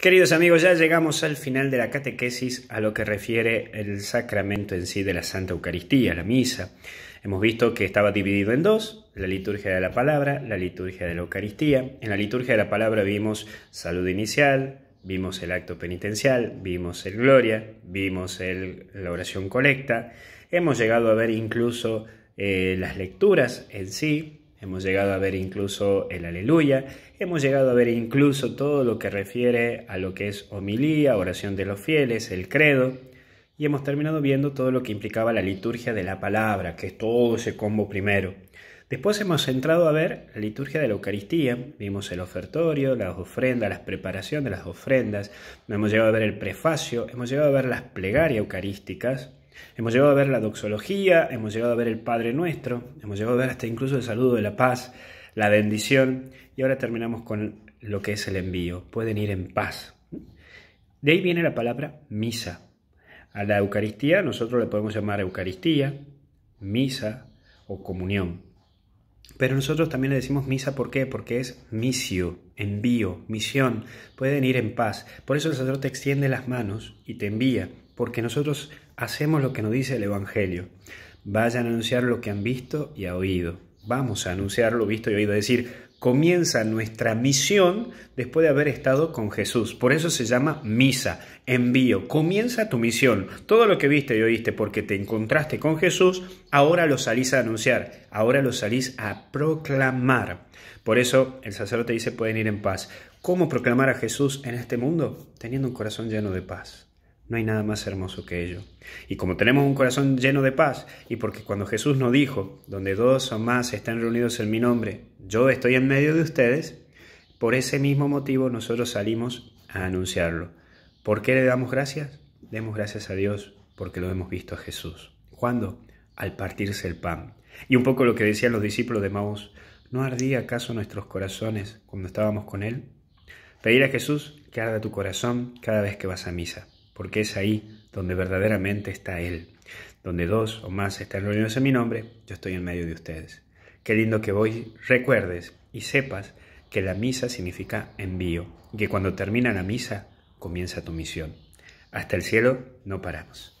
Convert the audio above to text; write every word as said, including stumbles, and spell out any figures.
Queridos amigos, ya llegamos al final de la catequesis a lo que refiere el sacramento en sí de la Santa Eucaristía, la misa. Hemos visto que estaba dividido en dos, la liturgia de la palabra, la liturgia de la Eucaristía. En la liturgia de la palabra vimos salud inicial, vimos el acto penitencial, vimos el gloria, vimos el, la oración colecta. Hemos llegado a ver incluso eh, las lecturas en sí. Hemos llegado a ver incluso el aleluya, hemos llegado a ver incluso todo lo que refiere a lo que es homilía, oración de los fieles, el credo, y hemos terminado viendo todo lo que implicaba la liturgia de la palabra, que es todo ese combo primero. Después hemos entrado a ver la liturgia de la Eucaristía, vimos el ofertorio, las ofrendas, la preparación de las ofrendas, hemos llegado a ver el prefacio, hemos llegado a ver las plegarias eucarísticas, hemos llegado a ver la doxología, hemos llegado a ver el Padre Nuestro, hemos llegado a ver hasta incluso el saludo de la paz, la bendición, y ahora terminamos con lo que es el envío. Pueden ir en paz. De ahí viene la palabra misa. A la Eucaristía nosotros le podemos llamar Eucaristía, misa o comunión. Pero nosotros también le decimos misa, ¿por qué? Porque es misio, envío, misión. Pueden ir en paz. Por eso el sacerdote te extiende las manos y te envía, porque nosotros hacemos lo que nos dice el Evangelio. Vayan a anunciar lo que han visto y ha oído. Vamos a anunciar lo visto y oído. Es decir, comienza nuestra misión después de haber estado con Jesús. Por eso se llama misa, envío. Comienza tu misión. Todo lo que viste y oíste porque te encontraste con Jesús, ahora lo salís a anunciar. Ahora lo salís a proclamar. Por eso el sacerdote dice, pueden ir en paz. ¿Cómo proclamar a Jesús en este mundo? Teniendo un corazón lleno de paz. No hay nada más hermoso que ello. Y como tenemos un corazón lleno de paz, y porque cuando Jesús nos dijo, donde dos o más están reunidos en mi nombre, yo estoy en medio de ustedes, por ese mismo motivo nosotros salimos a anunciarlo. ¿Por qué le damos gracias? Demos gracias a Dios porque lo hemos visto a Jesús. ¿Cuándo? Al partirse el pan. Y un poco lo que decían los discípulos de Maús, ¿no ardía acaso nuestros corazones cuando estábamos con Él? Pedir a Jesús que arda tu corazón cada vez que vas a misa, porque es ahí donde verdaderamente está Él. Donde dos o más están reunidos en mi nombre, yo estoy en medio de ustedes. Qué lindo que hoy recuerdes y sepas que la misa significa envío, y que cuando termina la misa, comienza tu misión. Hasta el cielo no paramos.